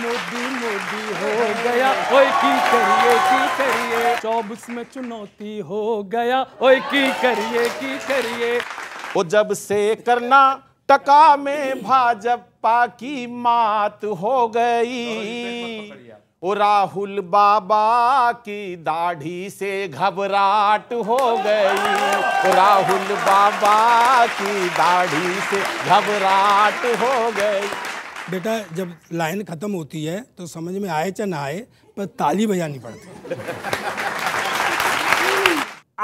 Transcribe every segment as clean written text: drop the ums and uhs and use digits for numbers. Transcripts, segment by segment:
मोदी मोदी हो गया, ओए की करिए 24 में चुनौती हो गया, ओए की करिए वो जब से करना टका में भाजपा की मात हो गई, ओ राहुल बाबा की दाढ़ी से घबराहट हो गई, ओ राहुल बाबा की दाढ़ी से घबराहट हो गई। बेटा जब लाइन खत्म होती है तो समझ में आए चाहे ना आए पर ताली बजानी पड़ती है।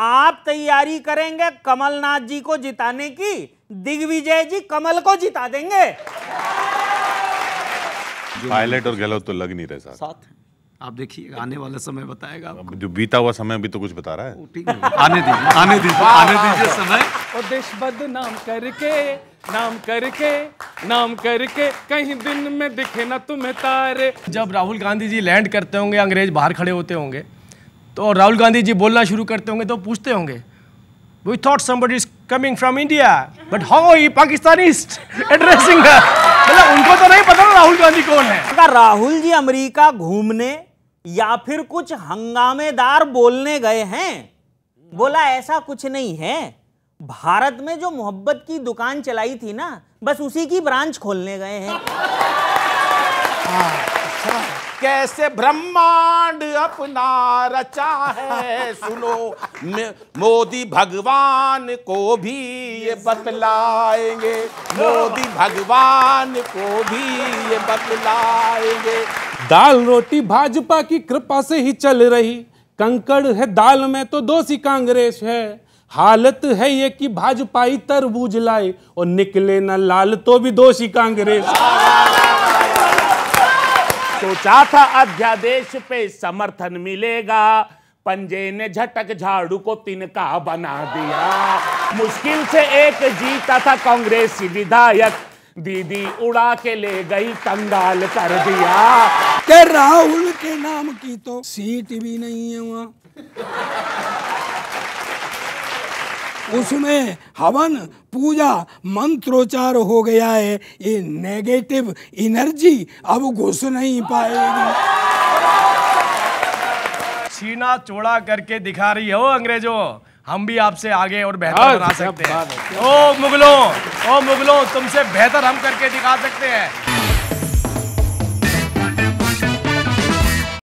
आप तैयारी करेंगे कमलनाथ जी को जिताने की, दिग्विजय जी कमल को जिता देंगे। पायलट और गहलोत तो लग नहीं रहे साथ। आप देखिए आने वाला समय बताएगा आपको। जो बीता हुआ समय भी तो कुछ बता रहा है। ठीक है, आने दीजिए, आने दीजिए समय। और देश बदनाम करके नाम करके नाम करके कहीं दिन में दिखे ना तुम्हें तारे। जब राहुल गांधी जी लैंड करते होंगे, अंग्रेज बाहर खड़े होते होंगे तो राहुल गांधी जी बोलना शुरू करते होंगे तो पूछते होंगे, we thought somebody is coming from India but how he Pakistani addressing her. मतलब उनको तो नहीं पता राहुल गांधी कौन है। अगर राहुल जी अमेरिका घूमने या फिर कुछ हंगामेदार बोलने गए हैं, बोला ऐसा कुछ नहीं है, भारत में जो मोहब्बत की दुकान चलाई थी ना, बस उसी की ब्रांच खोलने गए हैं। अच्छा। कैसे ब्रह्मांड अपना रचा है, सुनो मोदी भगवान को भी ये बतलाएंगे, मोदी भगवान को भी ये बतलाएंगे। दाल रोटी भाजपा की कृपा से ही चल रही, कंकड़ है दाल में तो दोषी कांग्रेस है, हालत है ये कि भाजपा ही तरबूज लाए और निकले ना लाल तो भी दोषी कांग्रेस। सोचा था अध्यादेश पे समर्थन मिलेगा, पंजे ने झटक झाड़ू को तिनका बना दिया, मुश्किल से एक जीता था कांग्रेसी विधायक, दीदी उड़ा के ले गई कंगाल कर दिया। क्या राहुल के नाम की तो सीट भी नहीं है वहाँ, उसमें हवन पूजा मंत्रोच्चार हो गया है, ये नेगेटिव एनर्जी अब घुस नहीं पाएगी। छीना चोड़ा करके दिखा रही हो अंग्रेजों, हम भी आपसे आगे और बेहतर बना सकते हैं। ओ मुगलों, तुमसे बेहतर हम करके दिखा सकते हैं।